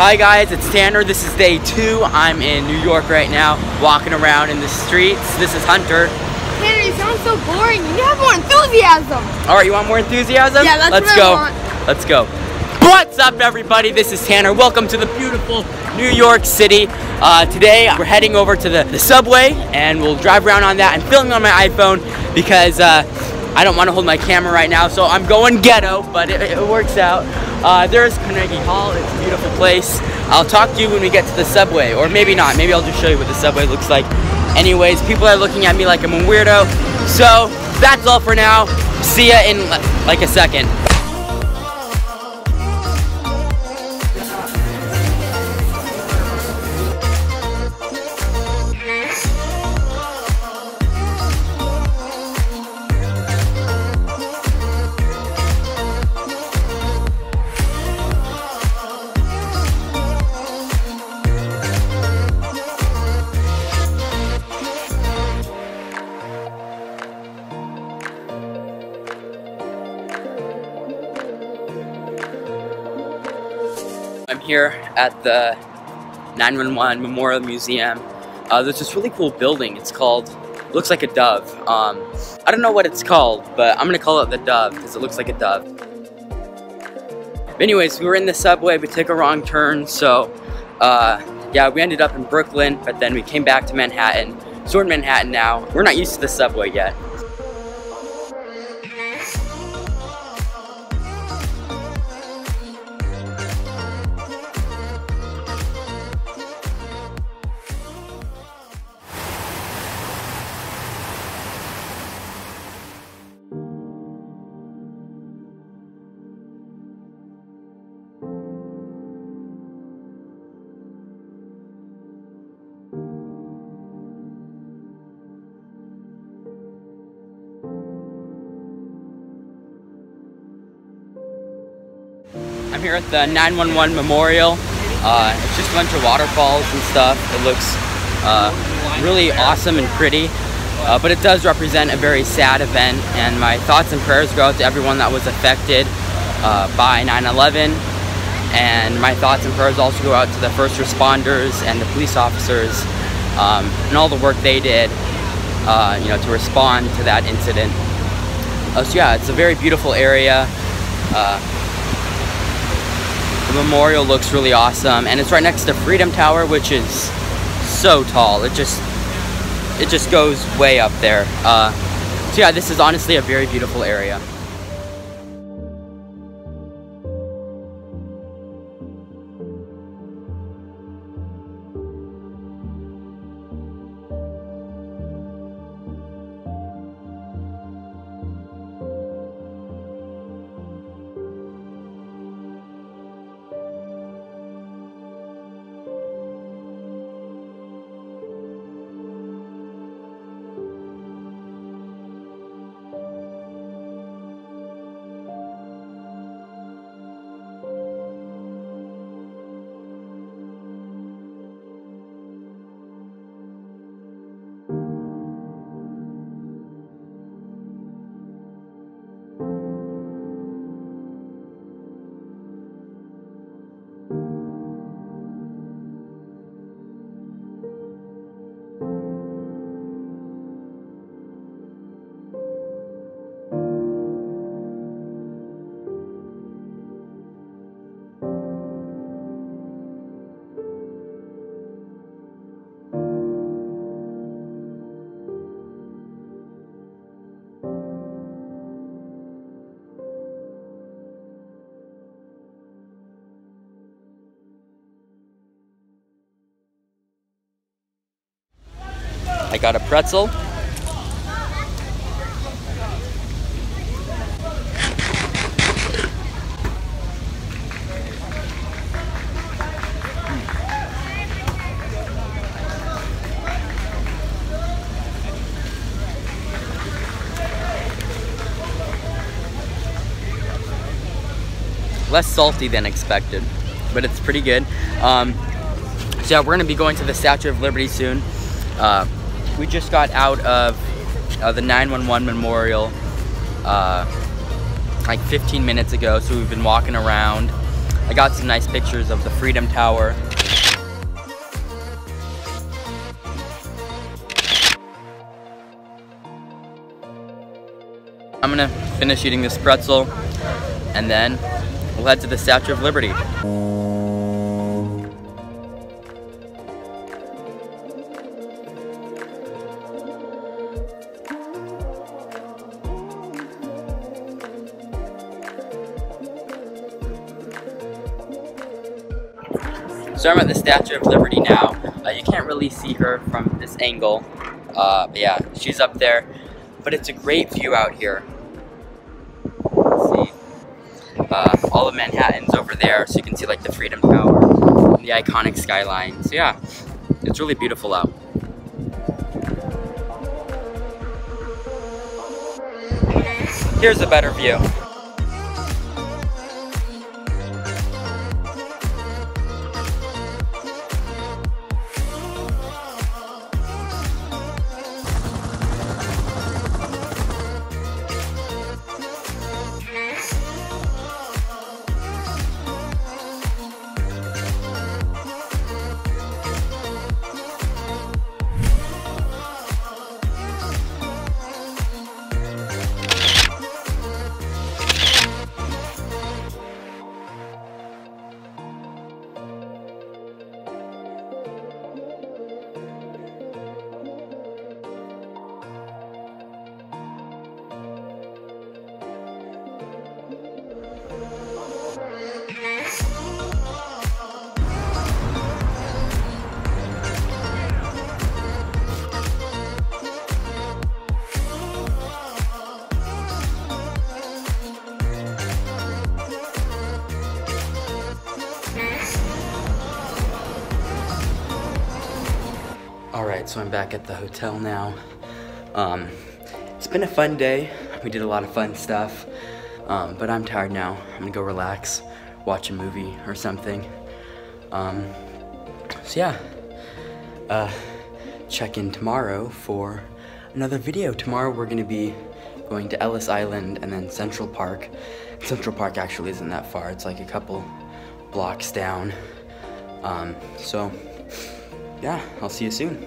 Hi guys, it's Tanner. This is day 2. I'm in New York right now, walking around in the streets. This is Hunter. Tanner, you sound so boring. You have more enthusiasm. All right, you want more enthusiasm? Yeah, that's what I want. Let's go. What's up, everybody? This is Tanner. Welcome to the beautiful New York City. Today, we're heading over to the subway, and we'll drive around on that. I'm filming on my iPhone because I don't want to hold my camera right now, so I'm going ghetto, but it works out. There's Carnegie Hall. It's a beautiful place. I'll talk to you when we get to the subway, or maybe not. Maybe I'll just show you what the subway looks like. Anyways, people are looking at me like I'm a weirdo. So, that's all for now. See ya in like a second. I'm here at the 9/11 Memorial Museum. There's this really cool building. It's called, looks like a dove. I don't know what it's called, but I'm gonna call it the Dove because it looks like a dove. But anyways, we were in the subway. We took a wrong turn, so yeah, we ended up in Brooklyn, but then we came back to Manhattan. So we're in Manhattan now. We're not used to the subway yet. I'm here at the 9/11 Memorial. It's just a bunch of waterfalls and stuff. It looks really awesome and pretty, but it does represent a very sad event, and my thoughts and prayers go out to everyone that was affected by 9/11, and my thoughts and prayers also go out to the first responders and the police officers and all the work they did you know, to respond to that incident. So yeah, it's a very beautiful area. The memorial looks really awesome, and it's right next to Freedom Tower, which is so tall. It just goes way up there. So yeah, this is honestly a very beautiful area. I got a pretzel. Less salty than expected, but it's pretty good. So yeah, we're gonna be going to the Statue of Liberty soon. We just got out of the 9/11 Memorial like 15 minutes ago, so we've been walking around. I got some nice pictures of the Freedom Tower. I'm gonna finish eating this pretzel, and then we'll head to the Statue of Liberty. So I'm at the Statue of Liberty now. You can't really see her from this angle, but yeah, she's up there. But it's a great view out here. See, all of Manhattan's over there, so you can see like the Freedom Tower and the iconic skyline. So yeah, it's really beautiful out. Here's a better view. Alright, so I'm back at the hotel now. It's been a fun day. We did a lot of fun stuff, but I'm tired now. I'm gonna go relax, watch a movie or something. So yeah, check in tomorrow for another video. Tomorrow we're gonna be going to Ellis Island and then Central Park. Central Park actually isn't that far. It's like a couple blocks down. So yeah, I'll see you soon.